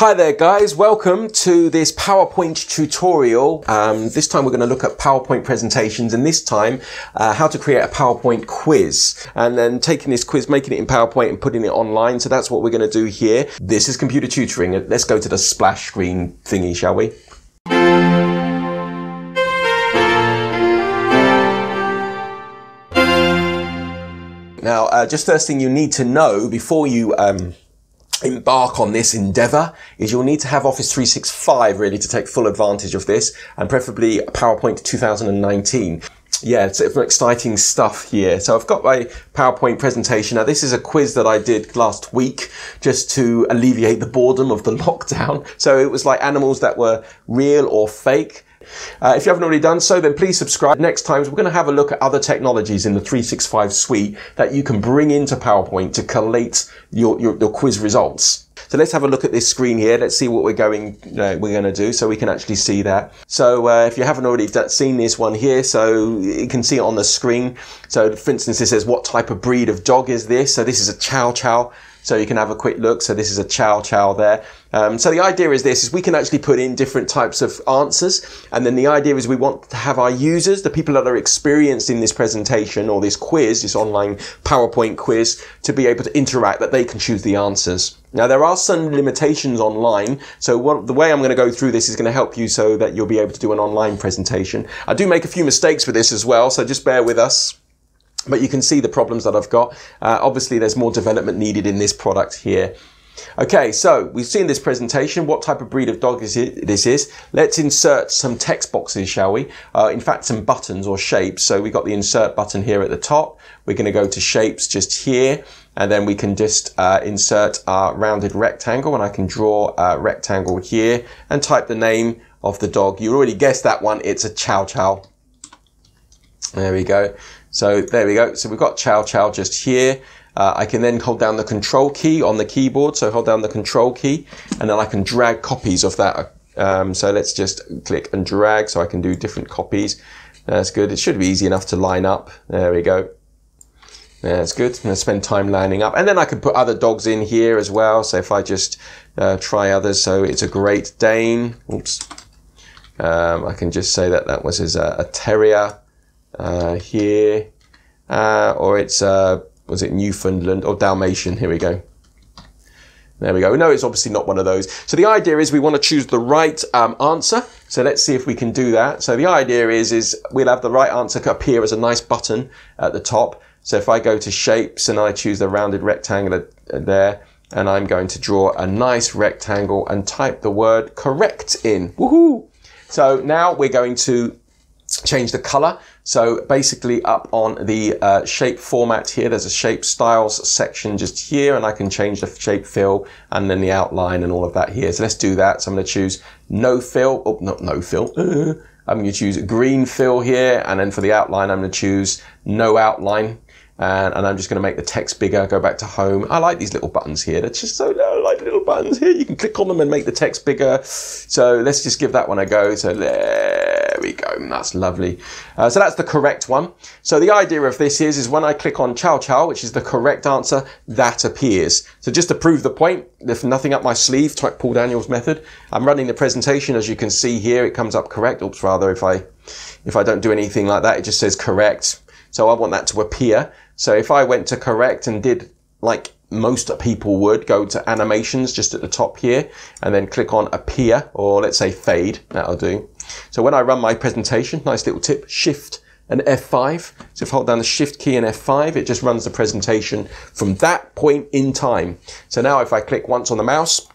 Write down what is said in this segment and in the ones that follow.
Hi there guys, welcome to this PowerPoint tutorial. This time we're going to look at PowerPoint presentations, and this time how to create a PowerPoint quiz, and then taking this quiz, making it in PowerPoint and putting it online. So that's what we're going to do here. This is computer tutoring. Let's go to the splash screen thingy, shall we? Now, just first thing you need to know before you embark on this endeavor is you'll need to have Office 365 really to take full advantage of this, and preferably PowerPoint 2019. Yeah, it's exciting stuff here. So I've got my PowerPoint presentation. Now this is a quiz that I did last week just to alleviate the boredom of the lockdown. So it was like animals that were real or fake. If you haven't already done so, then please subscribe. Next time, we're going to have a look at other technologies in the 365 suite that you can bring into PowerPoint to collate your quiz results. So let's have a look at this screen here. Let's see what we're going to do, so we can actually see that. So if you haven't already seen this one here, so you can see it on the screen. So for instance, it says, what type of breed of dog is this? So this is a Chow Chow. So you can have a quick look. So this is a Chow Chow there. So the idea is this, is we can actually put in different types of answers. And then the idea is we want to have our users, the people that are experienced in this presentation or this quiz, this online PowerPoint quiz, to be able to interact, that they can choose the answers. Now there are some limitations online, so the way I'm going to go through this is going to help you so that you'll be able to do an online presentation. I do make a few mistakes with this as well, so just bear with us. But you can see the problems that I've got. Obviously there's more development needed in this product here. Okay, so we've seen this presentation. What type of breed of dog is it? This is. Let's insert some text boxes, shall we? In fact, some buttons or shapes. So we've got the insert button here at the top. We're going to go to shapes just here, and then we can just insert our rounded rectangle, and I can draw a rectangle here and type the name of the dog. You already guessed that one. It's a Chow Chow. There we go. So there we go. So we've got Chow Chow just here. I can then hold down the control key on the keyboard. So hold down the control key, and then I can drag copies of that. So let's just click and drag, so I can do different copies. That's good. It should be easy enough to line up. There we go. That's good. I'm going to spend time lining up. And then I can put other dogs in here as well. So if I just try others, so it's a Great Dane. Oops. I can just say that that was his, a terrier. Here, or it's, was it Newfoundland or Dalmatian? Here we go. There we go. No, it's obviously not one of those. So the idea is we want to choose the right answer. So let's see if we can do that. So the idea is we'll have the right answer appear as a nice button at the top. So if I go to shapes and I choose the rounded rectangle there, and I'm going to draw a nice rectangle and type the word correct in. Woohoo! So now we're going to change the color. So basically up on the shape format here, there's a shape styles section just here, and I can change the shape fill and then the outline and all of that here. So let's do that. So I'm going to choose no fill. Oh, not no fill. I'm going to choose green fill here. And then for the outline, I'm going to choose no outline. And I'm just going to make the text bigger, go back to home. I like these little buttons here. They're just so, I like the little buttons here. You can click on them and make the text bigger. So let's just give that one a go. So there we go. That's lovely. So that's the correct one. So the idea of this is when I click on Chow Chow, which is the correct answer, that appears. So just to prove the point, if nothing up my sleeve, type Paul Daniels method. I'm running the presentation, as you can see here. It comes up correct. Oops, rather, if I don't do anything like that, it just says correct. So I want that to appear. So if I went to correct and did like most people would, go to animations just at the top here and then click on appear, or let's say fade, that'll do. So when I run my presentation, nice little tip, shift and F5. So if I hold down the shift key and F5, it just runs the presentation from that point in time. So now if I click once on the mouse,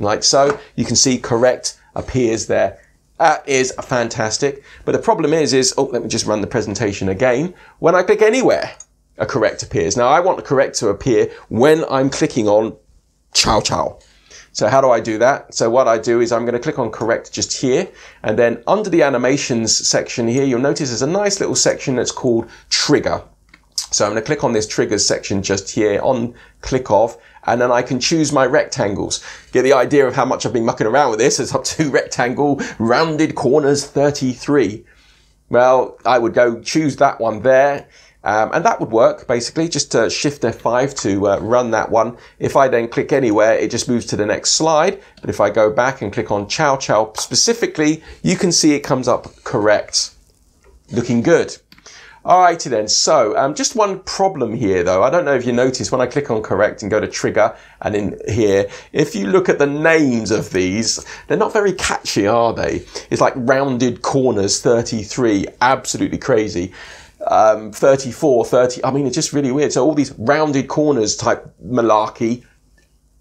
like so, you can see correct appears there. That is fantastic. But the problem is, oh, let me just run the presentation again. When I click anywhere, a correct appears. Now I want the correct to appear when I'm clicking on Chow Chow. So how do I do that? So what I do is I'm going to click on correct just here, and then under the animations section here, you'll notice there's a nice little section that's called trigger. So I'm going to click on this triggers section just here on click of, and then I can choose my rectangles. Get the idea of how much I've been mucking around with this. It's up to rectangle, rounded corners 33. Well, I would go choose that one there. And that would work, basically, just Shift F5 to run that one. If I then click anywhere, it just moves to the next slide. But if I go back and click on Chow Chow specifically, you can see it comes up correct. Looking good. Alrighty then, so just one problem here though. I don't know if you notice when I click on correct and go to trigger and in here, if you look at the names of these, they're not very catchy, are they? It's like rounded corners 33, absolutely crazy. 34, 30, I mean, it's just really weird. So all these rounded corners type malarkey,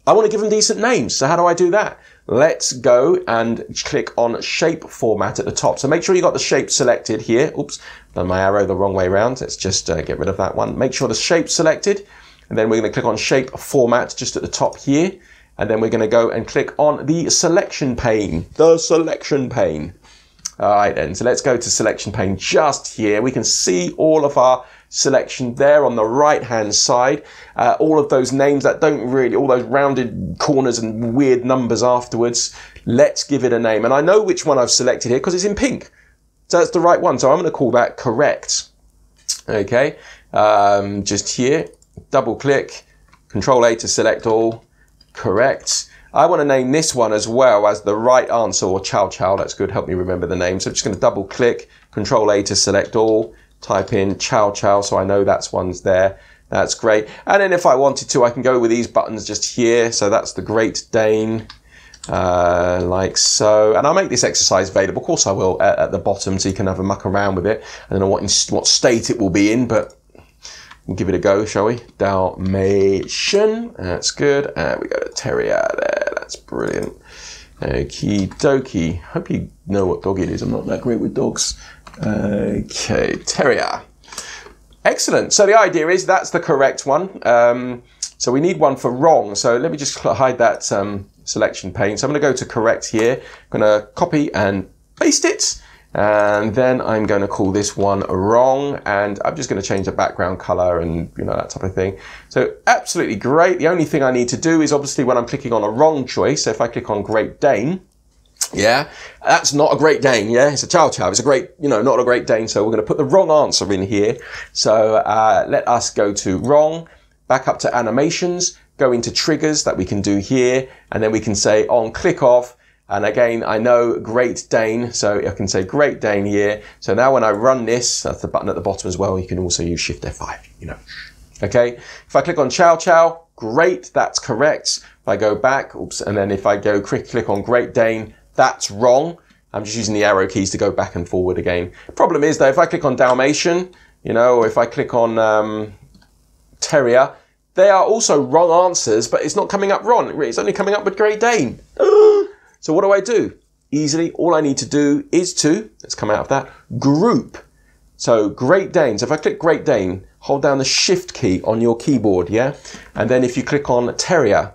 I want to give them decent names. So how do I do that? Let's go and click on shape format at the top. So make sure you got the shape selected here. Oops, done my arrow the wrong way around. Let's just get rid of that one. Make sure the shape's selected. And then we're going to click on shape format just at the top here. And then we're going to go and click on the selection pane. The selection pane. All right then, so let's go to selection pane just here. We can see all of our selection there on the right hand side. All of those names that don't really, all those rounded corners and weird numbers afterwards. Let's give it a name. And I know which one I've selected here because it's in pink. So that's the right one. So I'm going to call that correct. Okay, just here, double click, Control A to select all, correct. I want to name this one as well as the right answer, or Chow Chow, that's good, help me remember the name. So I'm just going to double click, Control A to select all, type in Chow Chow, so I know that's one's there. That's great. And then if I wanted to, I can go with these buttons just here. So that's the Great Dane, like so. And I'll make this exercise available, of course I will, at the bottom, so you can have a muck around with it. I don't know what state it will be in, but we'll give it a go, shall we? Dalmatian, that's good. And we go to Terrier there, that's brilliant. Okie dokie, hope you know what dog it is. I'm not that great with dogs. Okay, Terrier. Excellent, so the idea is that's the correct one. So we need one for wrong. So let me just hide that selection pane. So I'm gonna go to correct here. I'm gonna copy and paste it. And then I'm going to call this one wrong, and I'm just going to change the background color and, you know, that type of thing. So absolutely great. The only thing I need to do is obviously when I'm clicking on a wrong choice, so if I click on Great Dane, yeah, that's not a Great Dane, yeah, it's a Chow Chow, it's a great, you know, not a Great Dane, so we're going to put the wrong answer in here. So let us go to wrong, back up to animations, go into triggers that we can do here, and then we can say on click off. And again, I know Great Dane, so I can say Great Dane here. So now when I run this, that's the button at the bottom as well. You can also use Shift F5, you know. Okay, if I click on Chow Chow, great, that's correct. If I go back, oops, and then if I go click on Great Dane, that's wrong. I'm just using the arrow keys to go back and forward again. Problem is though, if I click on Dalmatian, you know, or if I click on Terrier, they are also wrong answers, but it's not coming up wrong. It's only coming up with Great Dane. So what do I do? Easily, all I need to do is to, let's come out of that, group. So Great Dane, so if I click Great Dane, hold down the Shift key on your keyboard, yeah? And then if you click on Terrier,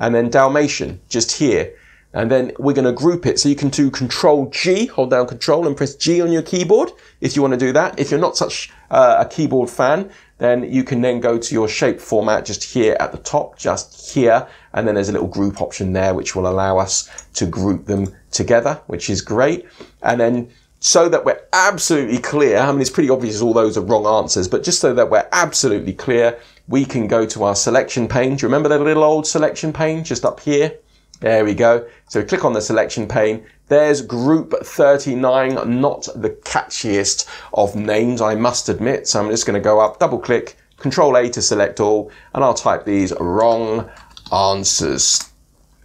and then Dalmatian, just here, and then we're gonna group it. So you can do Control G, hold down Control and press G on your keyboard, if you wanna do that. If you're not such a keyboard fan, then you can then go to your shape format just here at the top, just here, and then there's a little group option there which will allow us to group them together, which is great. And then so that we're absolutely clear, I mean, it's pretty obvious all those are wrong answers, but just so that we're absolutely clear, we can go to our selection pane. Do you remember that little old selection pane just up here? There we go. So we click on the selection pane. There's group 39, not the catchiest of names, I must admit. So I'm just going to go up, double click, Control A to select all, and I'll type these wrong answers.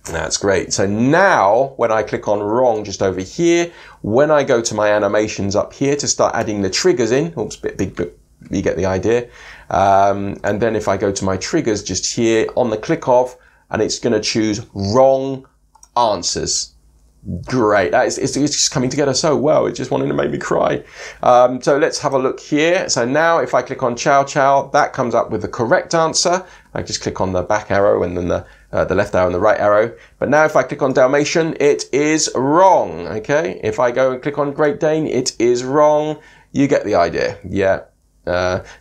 That's great. So now when I click on wrong just over here, when I go to my animations up here to start adding the triggers in, oops, bit big, but you get the idea. And then if I go to my triggers just here on the click of, and it's going to choose wrong answers. Great, that is, it's just coming together so well. It just wanted to make me cry. So let's have a look here. So now if I click on Chow Chow, that comes up with the correct answer. I just click on the back arrow and then the left arrow and the right arrow. But now if I click on Dalmatian, it is wrong, okay? If I go and click on Great Dane, it is wrong. You get the idea, yeah.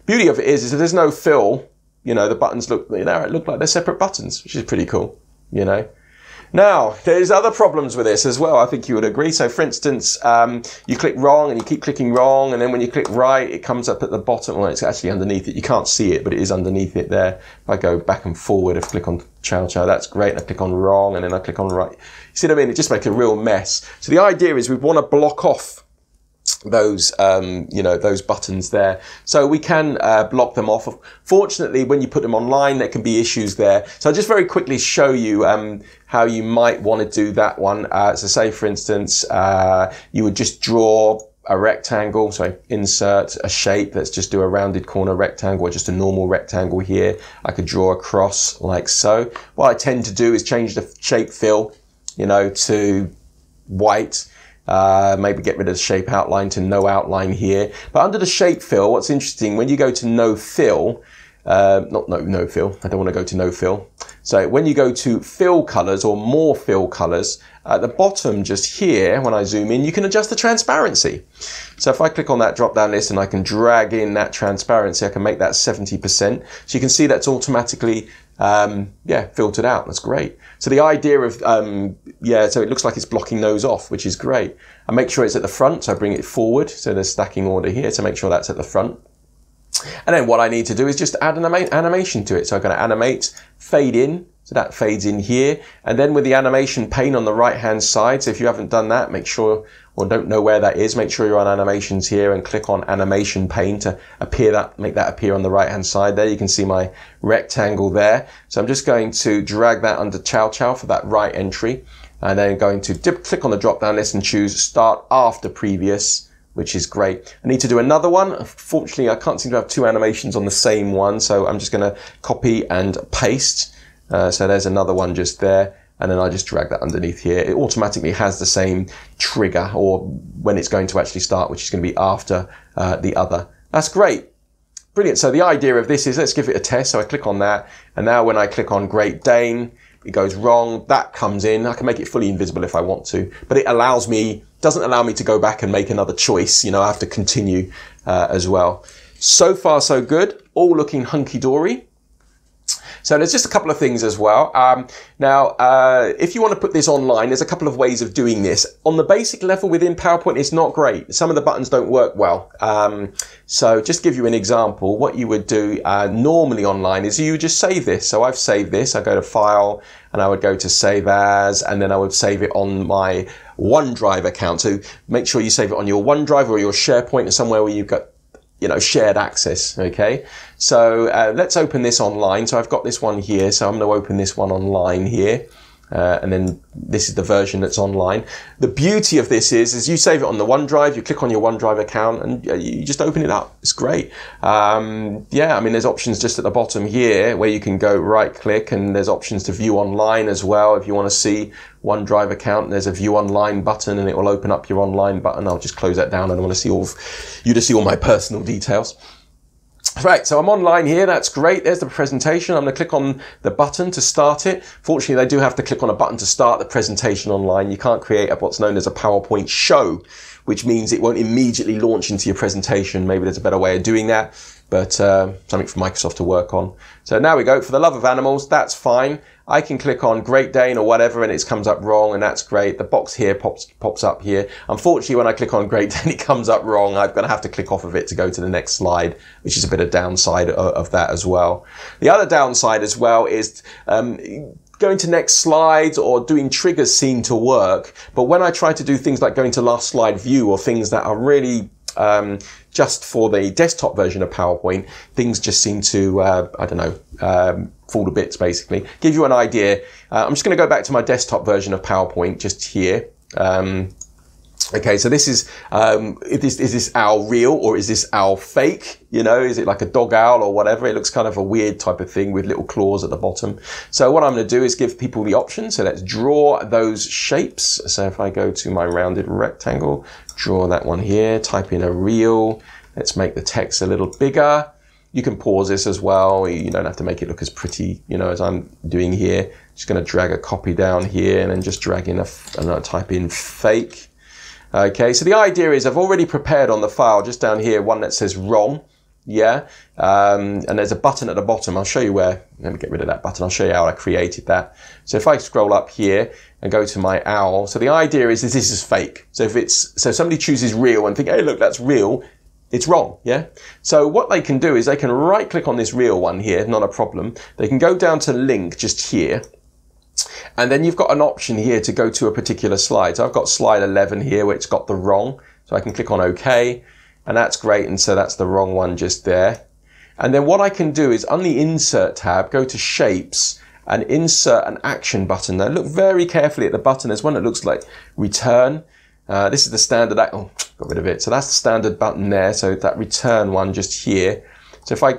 Beauty of it is if there's no fill, you know, the buttons look, you know, it look like they're separate buttons, which is pretty cool, you know. Now, there's other problems with this as well, I think you would agree. So for instance, you click wrong and you keep clicking wrong, and then when you click right, it comes up at the bottom. Well, it's actually underneath it. You can't see it, but it is underneath it there. If I go back and forward, I click on Chow Chow, that's great. And I click on wrong, and then I click on right. You see what I mean? It just makes a real mess. So the idea is we want to block off those you know, those buttons there, so we can block them off. Fortunately, when you put them online, there can be issues there. So I'll just very quickly show you how you might want to do that one. So say for instance, you would just draw a rectangle, so insert a shape. Let's just do a rounded corner rectangle, or just a normal rectangle here. I could draw a cross like so. What I tend to do is change the shape fill, you know, to white. Maybe get rid of the shape outline to no outline here. But under the shape fill, what's interesting, when you go to no fill, not no fill, I don't want to go to no fill. So when you go to fill colors or more fill colors, at the bottom just here, when I zoom in, you can adjust the transparency. So if I click on that drop down list and I can drag in that transparency, I can make that 70%. So you can see that's automatically filtered out. That's great. So the idea of, so it looks like it's blocking those off, which is great. I make sure it's at the front, so I bring it forward. So there's stacking order here to make sure that's at the front. And then what I need to do is just add an animation to it. So I'm going to animate, fade in. So that fades in here. And then with the animation pane on the right-hand side, so if you haven't done that, make sure, or don't know where that is, make sure you're on animations here and click on animation pane to appear that, make that appear on the right-hand side there. You can see my rectangle there. So I'm just going to drag that under Chow Chow for that right entry. And then going to click on the drop-down list and choose start after previous, which is great. I need to do another one. Unfortunately, I can't seem to have two animations on the same one, so I'm just gonna copy and paste. So there's another one just there, and then I just drag that underneath here. It automatically has the same trigger, or when it's going to actually start, which is going to be after the other. That's great. Brilliant. So the idea of this is, let's give it a test. So I click on that, and now when I click on Great Dane, it goes wrong. That comes in. I can make it fully invisible if I want to, but it allows me, doesn't allow me to go back and make another choice. You know, I have to continue as well. So far, so good. All looking hunky-dory. So there's just a couple of things as well. If you want to put this online, there's a couple of ways of doing this. On the basic level within PowerPoint, it's not great. Some of the buttons don't work well. So just give you an example, what you would do normally online is you would just save this. So I've saved this. I go to File, and I would go to Save As, and then I would save it on my OneDrive account. So make sure you save it on your OneDrive or your SharePoint or somewhere where you've got, you know, shared access, okay? So let's open this online. So I've got this one here, so I'm gonna open this one online here. And then this is the version that's online. The beauty of this is you save it on the OneDrive, you click on your OneDrive account, and you just open it up. It's great. I mean, there's options just at the bottom here where you can go right click, and there's options to view online as well. If you want to see OneDrive account, there's a view online button, and it will open up your online button. I'll just close that down. I don't want to see all you to see all my personal details. Right, so I'm online here, that's great. There's the presentation. I'm gonna click on the button to start it. Fortunately, they do have to click on a button to start the presentation online. You can't create what's known as a PowerPoint show, which means it won't immediately launch into your presentation. Maybe there's a better way of doing that, but something for Microsoft to work on. So now we go, for the love of animals, that's fine. I can click on Great Dane or whatever, and it comes up wrong, and that's great. The box here pops up here. Unfortunately, when I click on Great Dane, it comes up wrong. I'm gonna have to click off of it to go to the next slide, which is a bit of downside of that as well. The other downside as well is going to next slides or doing triggers seem to work, but when I try to do things like going to last slide view or things that are really just for the desktop version of PowerPoint, things just seem to, fall to bits basically. Give you an idea. I'm just going to go back to my desktop version of PowerPoint just here. Okay, so this is, is this owl real or is this owl fake? You know, is it like a dog owl or whatever? It looks kind of a weird type of thing with little claws at the bottom. So what I'm going to do is give people the option. So let's draw those shapes. So if I go to my rounded rectangle, draw that one here, type in a real, let's make the text a little bigger. You can pause this as well. You don't have to make it look as pretty, you know, as I'm doing here. Just going to drag a copy down here and then just drag in and I'll type in fake. Okay, so the idea is I've already prepared on the file just down here one that says wrong. yeah. And there's a button at the bottom. I'll show you where. Let me get rid of that button. I'll show you how I created that. So if I scroll up here and go to my owl, so the idea is this is fake. So if it's, so somebody chooses real and think, hey, look, that's real. It's wrong, yeah? So what they can do is they can right click on this real one here, not a problem. They can go down to link just here. And then you've got an option here to go to a particular slide. So I've got slide 11 here where it's got the wrong. So I can click on OK. And that's great. And so that's the wrong one just there. And then what I can do is on the Insert tab, go to Shapes and insert an action button. Now look very carefully at the button. There's one that looks like Return. This is the standard, oh, got rid of it. So that's the standard button there. So that return one just here. So if I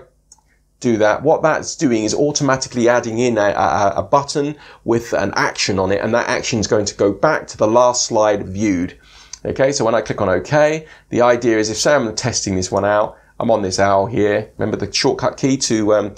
do that, what that's doing is automatically adding in a button with an action on it. And that action is going to go back to the last slide viewed. Okay. So when I click on OK, the idea is if say I'm testing this one out, I'm on this owl here. Remember the shortcut key to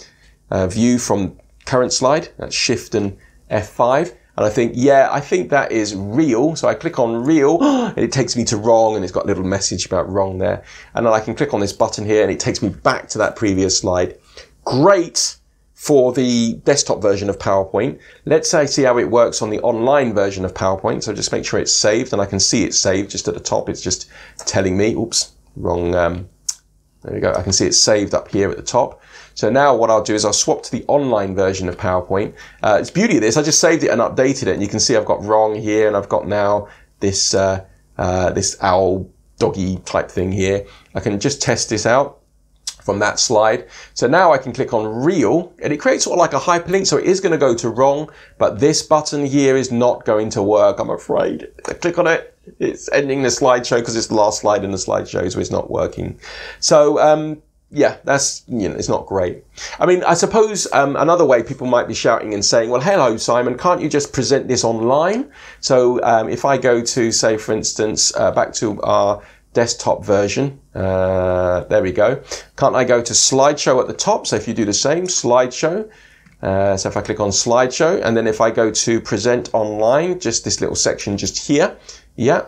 view from current slide? That's Shift and F5. And I think, yeah, I think that is real. So I click on real and it takes me to wrong, and it's got a little message about wrong there. And then I can click on this button here and it takes me back to that previous slide. Great for the desktop version of PowerPoint. Let's say see how it works on the online version of PowerPoint. So just make sure it's saved, and I can see it's saved just at the top. It's just telling me, oops, wrong. There we go. I can see it's saved up here at the top. So now what I'll do is I'll swap to the online version of PowerPoint. It's the beauty of this. I just saved it and updated it, and you can see I've got wrong here, and I've got now this this owl doggy type thing here. I can just test this out from that slide. So now I can click on real, and it creates sort of like a hyperlink. So it is going to go to wrong, but this button here is not going to work, I'm afraid. I click on it. It's ending the slideshow because it's the last slide in the slideshow, so it's not working. So yeah, that's, you know, it's not great. I mean, I suppose another way people might be shouting and saying, well, hello, Simon, can't you just present this online? So if I go to, say, for instance, back to our desktop version, there we go. Can't I go to slideshow at the top? So if you do the same, slideshow. So if I click on slideshow, and then if I go to present online, just this little section just here, yeah.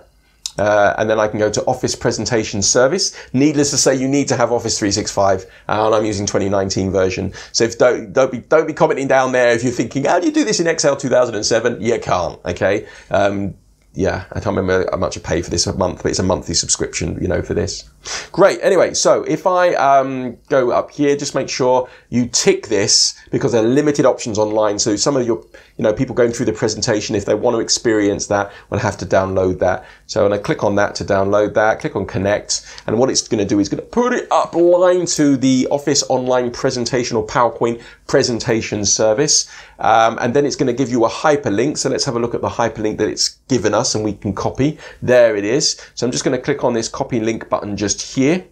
And then I can go to Office Presentation Service. Needless to say, you need to have Office 365, and I'm using 2019 version. So if don't be commenting down there if you're thinking, how do you do this in Excel 2007? You can't. Okay. Yeah, I can't remember how much I pay for this a month, but it's a monthly subscription, you know, for this. Great. Anyway, so if I go up here, just make sure you tick this because there are limited options online. So some of your, you know, people going through the presentation, if they want to experience that, will have to download that. So when I click on that to download that, click on connect, and what it's going to do is going to put it up line to the Office Online Presentation or PowerPoint Presentation Service. And then it's going to give you a hyperlink. So let's have a look at the hyperlink that it's given us, and we can copy. There it is. So I'm just going to click on this copy link button just here.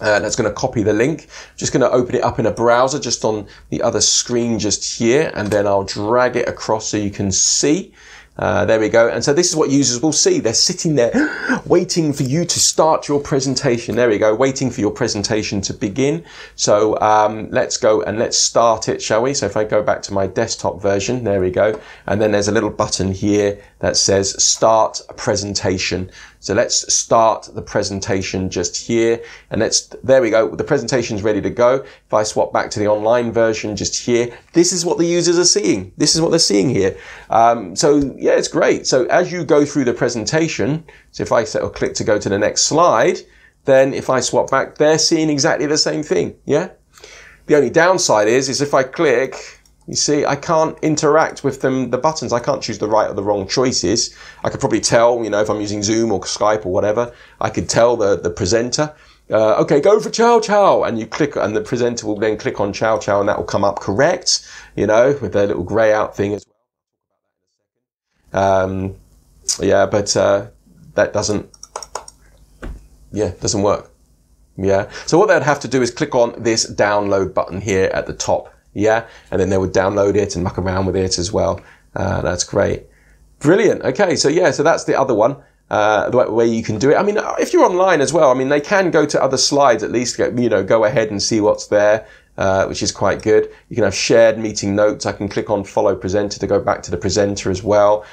That's going to copy the link. I'm just going to open it up in a browser just on the other screen just here, and then I'll drag it across so you can see. There we go. And so this is what users will see. They're sitting there waiting for you to start your presentation. There we go. Waiting for your presentation to begin. So let's go and let's start it, shall we? So if I go back to my desktop version, there we go. And then there's a little button here that says start a presentation. So let's start the presentation just here, and let's, there we go. The presentation's ready to go. If I swap back to the online version just here, this is what the users are seeing. This is what they're seeing here. So yeah, it's great. So as you go through the presentation, so if I set or click to go to the next slide, then if I swap back, they're seeing exactly the same thing. Yeah. The only downside is if I click, you see, I can't interact with them, the buttons. I can't choose the right or the wrong choices. I could probably tell, you know, if I'm using Zoom or Skype or whatever, I could tell the presenter, okay, go for Chow Chow. And you click, and the presenter will then click on Chow Chow, and that will come up correct, you know, with their little grey out thing as well. Yeah, but that doesn't work. Yeah. So what they'd have to do is click on this download button here at the top. Yeah, and then they would download it and muck around with it as well. That's great. Brilliant. Okay, so yeah, so that's the other one, the way you can do it. I mean, if you're online as well, I mean, they can go to other slides at least, you know, go ahead and see what's there. which is quite good. You can have shared meeting notes. I can click on follow presenter to go back to the presenter as well.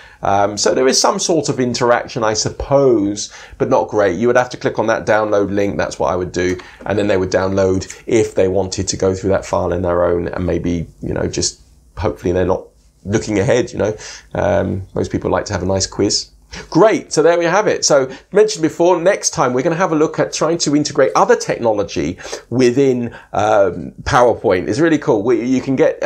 So there is some sort of interaction, I suppose, but not great. You would have to click on that download link. That's what I would do. And then they would download if they wanted to go through that file in their own, and maybe, you know, just hopefully they're not looking ahead, you know. Most people like to have a nice quiz. Great, so there we have it. So mentioned before, next time we're going to have a look at trying to integrate other technology within PowerPoint. It's really cool. You can get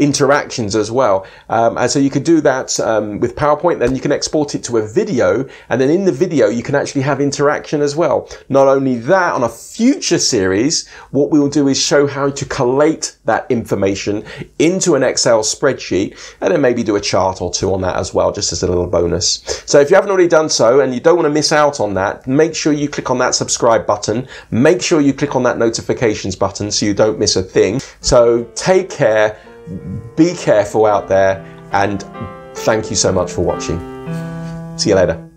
interactions as well. And so you could do that with PowerPoint, then you can export it to a video, and then in the video you can actually have interaction as well. Not only that, on a future series, what we will do is show how to collate that information into an Excel spreadsheet, and then maybe do a chart or two on that as well, just as a little bonus. So if you haven't already done so and you don't want to miss out on that, make sure you click on that subscribe button. Make sure you click on that notifications button so you don't miss a thing. So take care, be careful out there, and thank you so much for watching. See you later.